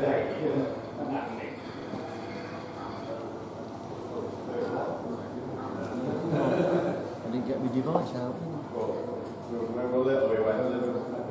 I didn't get my device out. Remember a little bit when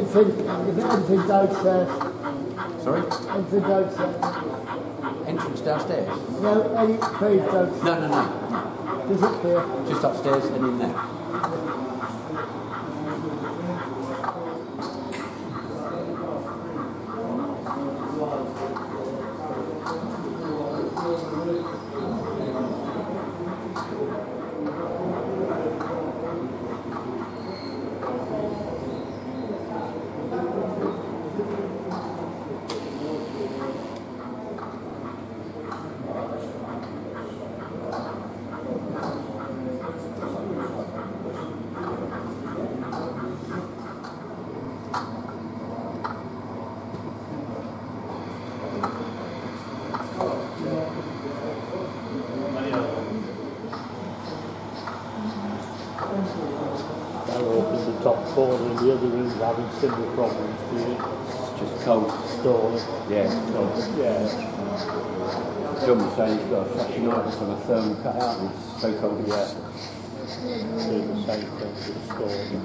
Entrance downstairs. Sorry? Entrance downstairs. Entrance downstairs? No, any page downstairs. No, no, no. Just up here. Just upstairs and in there. Having similar problems to it. It's just cold. Storm. Yeah, it's cold. Yeah. John was saying he's got a flashing iris on a thermal cut out and it's so cold in the air. Doing the same thing with storm.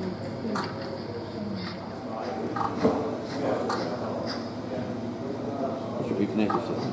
It should be connected to it.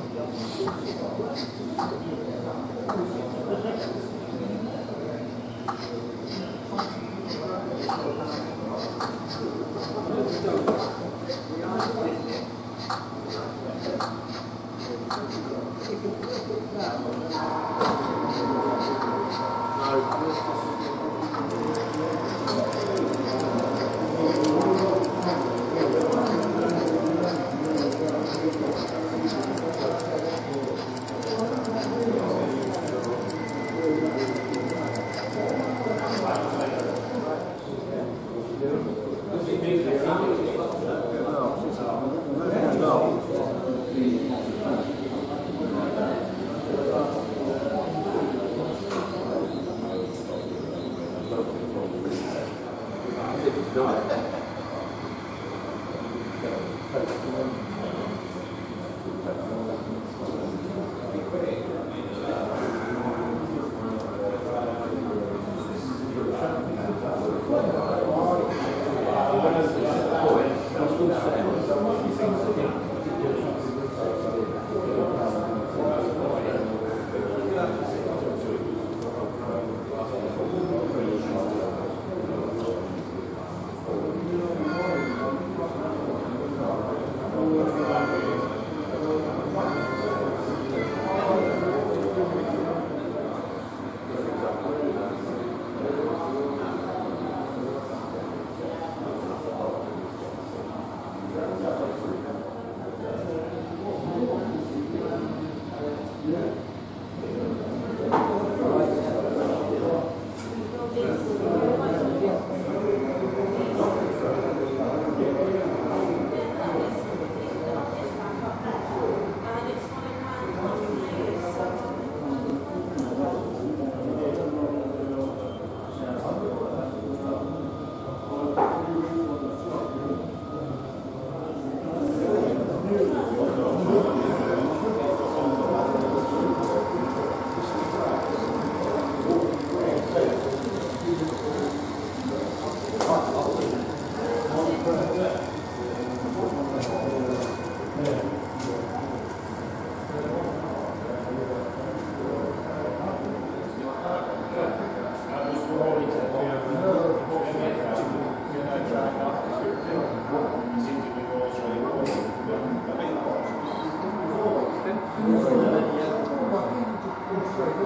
Oh, you get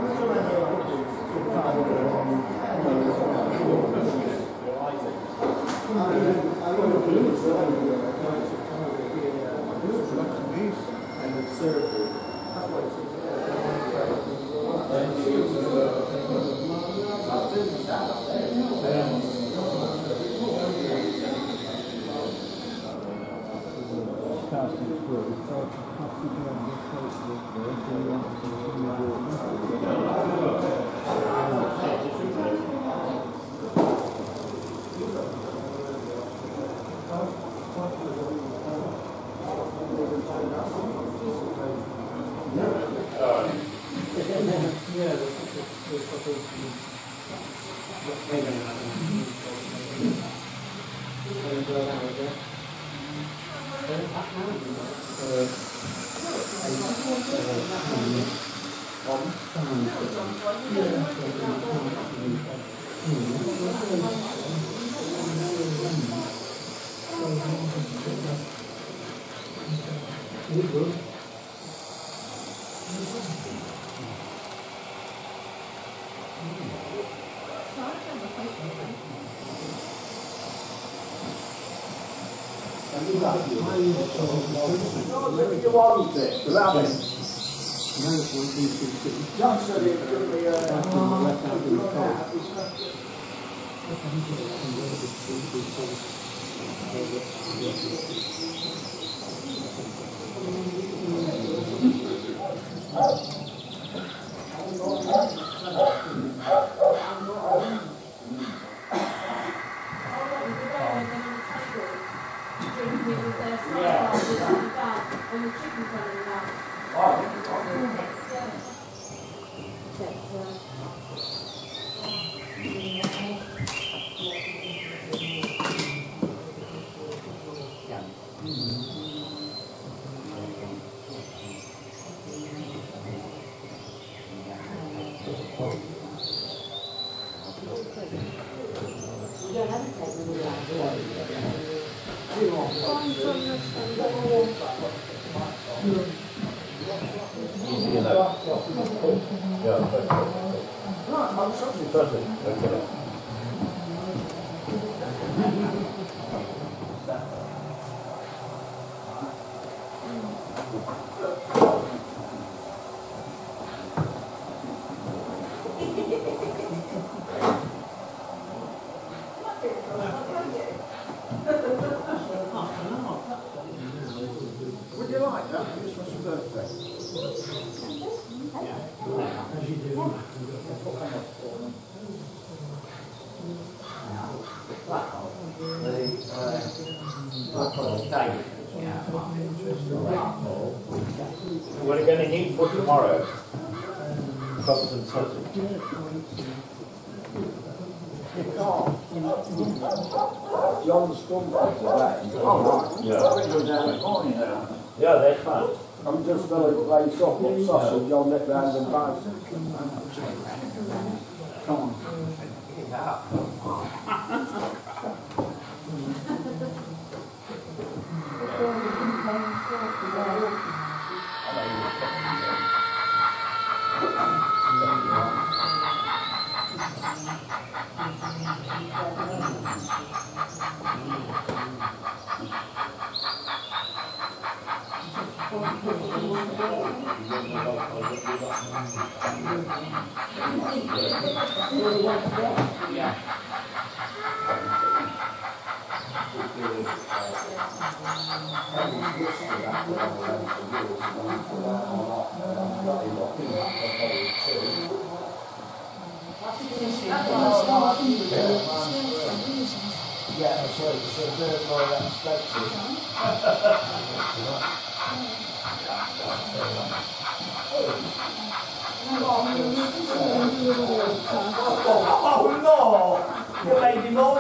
to know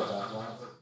about that.